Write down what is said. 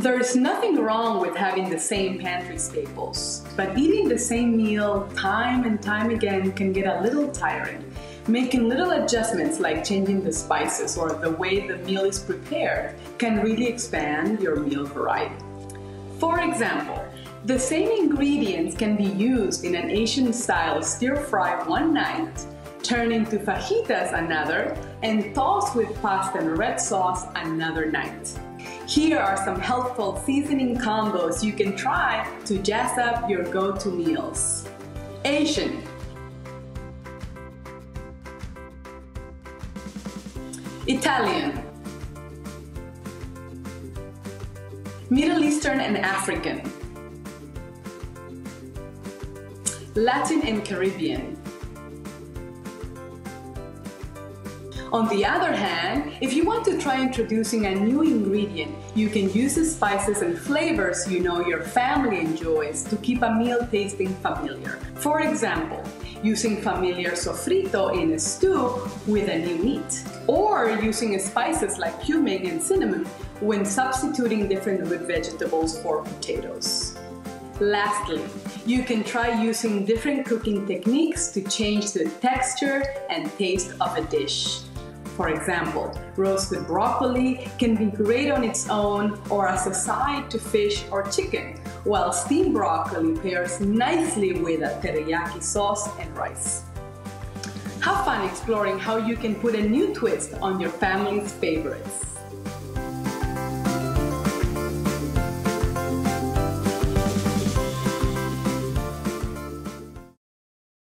There is nothing wrong with having the same pantry staples, but eating the same meal time and time again can get a little tiring. Making little adjustments like changing the spices or the way the meal is prepared can really expand your meal variety. For example, the same ingredients can be used in an Asian-style stir-fry one night, turned into fajitas another, and tossed with pasta and red sauce another night. Here are some helpful seasoning combos you can try to jazz up your go-to meals. Asian. Italian. Middle Eastern and African. Latin and Caribbean. On the other hand, if you want to try introducing a new ingredient, you can use the spices and flavors you know your family enjoys to keep a meal tasting familiar. For example, using familiar sofrito in a stew with a new meat, or using spices like cumin and cinnamon when substituting different root vegetables for potatoes. Lastly, you can try using different cooking techniques to change the texture and taste of a dish. For example, roasted broccoli can be great on its own or as a side to fish or chicken, while steamed broccoli pairs nicely with a teriyaki sauce and rice. Have fun exploring how you can put a new twist on your family's favorites.